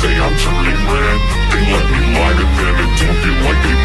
say I'm turning red. They let me lie to them and don't feel like they